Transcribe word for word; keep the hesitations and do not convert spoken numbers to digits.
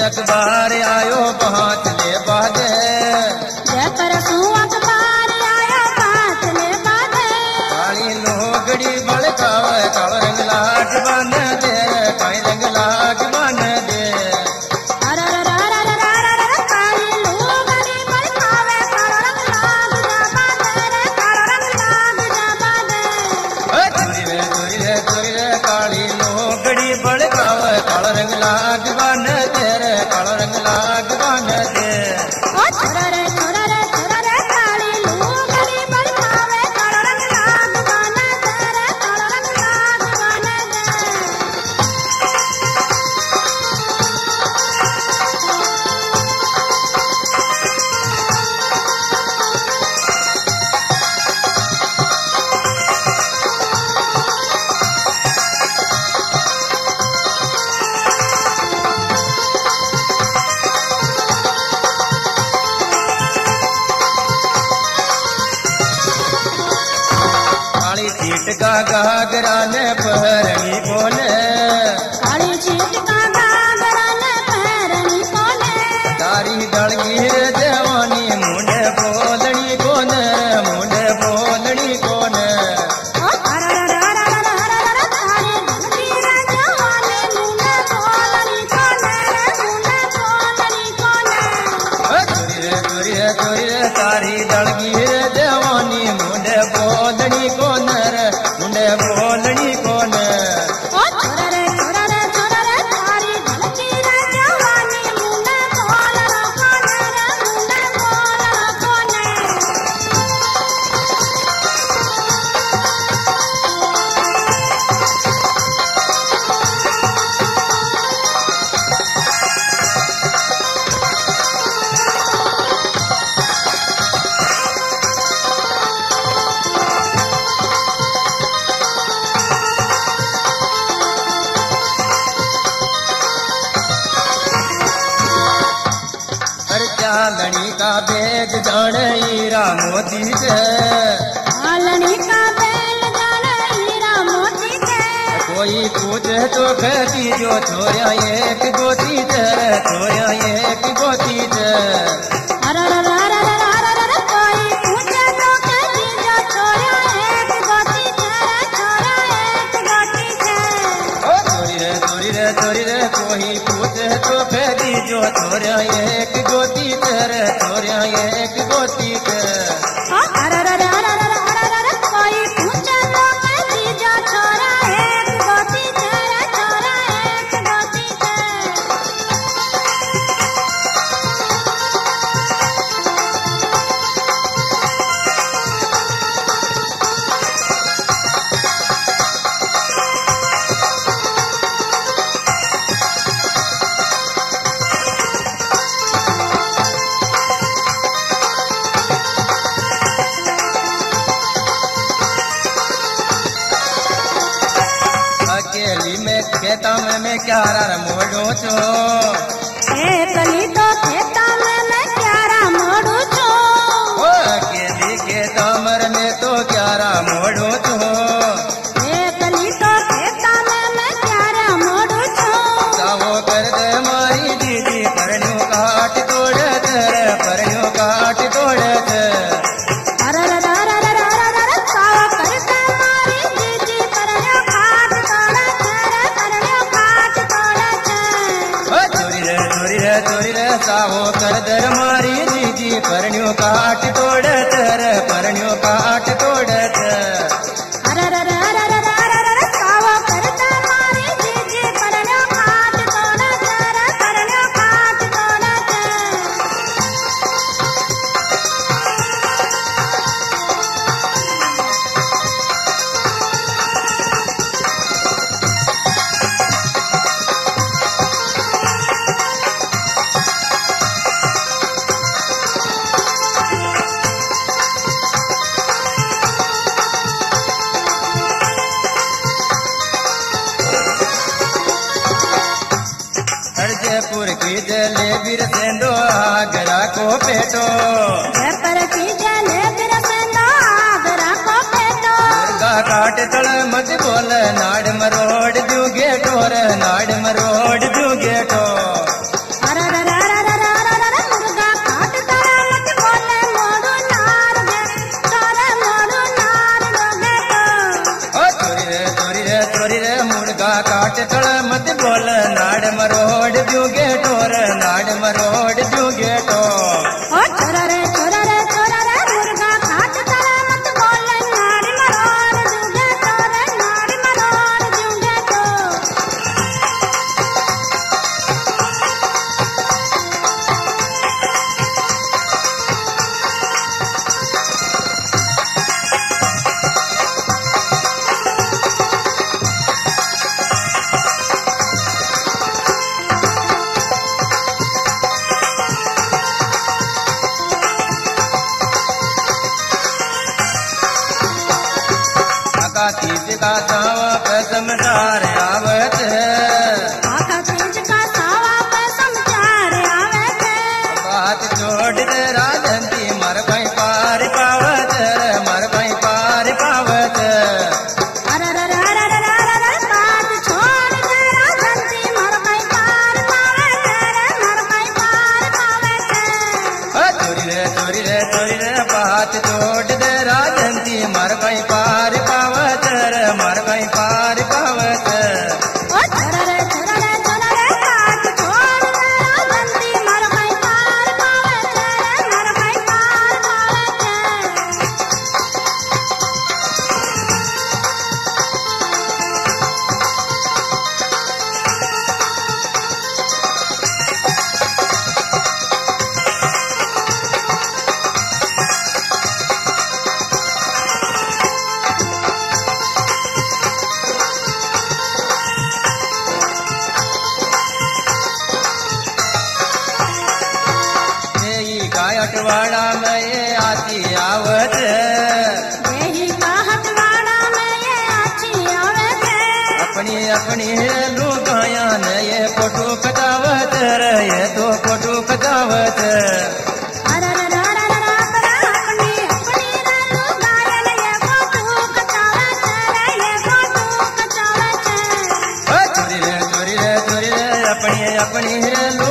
अखबार आयो बात ने बाधे काली लुगड़ी बल खावे काव रंग लाट बन दे काई रंग लाट बन दे काली लुगड़ी बल खावे काव रंग लाट बन दे कालो रंग लाट बन दे का घाघरा ने पहरनी बोले काली चीट का घाघरा ने पहरनी बोले तारी दलगीर देवानी मुंडे बोलनी कोन मुंडे बोलनी कोन तुरिये तुरिये तुरिये तारी दलगीर देवानी मुंडे बोलनी कोन बोलनी कौन आलनी का बेज जान हीरा मोती से आलनी का बेज जान हीरा मोती से कोई पूछे तो कहती जो छोया एक गोती से छोया एक गोती से अरे अरे अरे अरे अरे कोई पूछे तो कहती जो छोया एक गोती से छोया एक गोती से ओ तोरी रे तोरी रे तोरी रे कोई पूछे तो कहती जो छोया एक गोती तोरिया एक गोती के अरे अरे अरे अरे कोई पूछे तो कहती जो छोरा एक गोती के छोरा एक गोती के खेता में मैं क्यारा मोड़ू छो अकेली तो खेता में मैं क्यारा मोड़ू छो ओ अकेली खेता मर में तो क्यारा मोड़ू छो अकेली तो खेता में मैं क्यारा मोड़ू छो कावो कर दे मारी दीदी परनू काट तोड़े दे परनू काट तोड़े दे साहो कर दर मारी दीदी परण्यो काट तोड़े तर परण्यो काट तोड़े अरे अरे अरे अरे अरे साहो कर दर मारी दीदी परण्यो काट तोड़े तर परण्यो काट तोड़े बिरसेंदो आगरा को पेटो पर चले बिरसेंदो आगरा को पेटो दुर्गा काट तल मत बोल नाड़ मरोड़ दूगे टोर नाड़ मरोड़ दूगे टो ठाट थड़ मत बोल नाड़ मरोड़ जूगे टोर नाड़ मरोड़ जूगे टोर छोरा रे छोरा रे छोरा रे मुर्गा ठाट थड़ मत बोल नाड़ मरोड़ जूगे टोर नाड़ मरोड़ जूगे का सावा पे समझार आवत है आका चीज का सावा पे समझार आवत है बात छोड़ दे राजंती मर भाई पार पावत है मर भाई पार पावत है अरे अरे अरे अरे अरे बात छोड़ दे राजंती मर भाई पार पावत है मर भाई पार पावत है चोरी रे चोरी रे चोरी रे बात छोड़ दे राजंती मर भाई पार पावत मार गई पार पावत वाड़ा में ये आती आवत यही काहट वाड़ा में ये आती आवत अपनी अपनी लुगाया ने ये फोटो कटावत रहे तो फोटो कटावत अरे अरे अरे अरे अपनी अपनी लुगाया ने ये फोटो कटावत रहे ये फोटो कटावत चोरी रे चोरी रे चोरी रे अपनी अपनी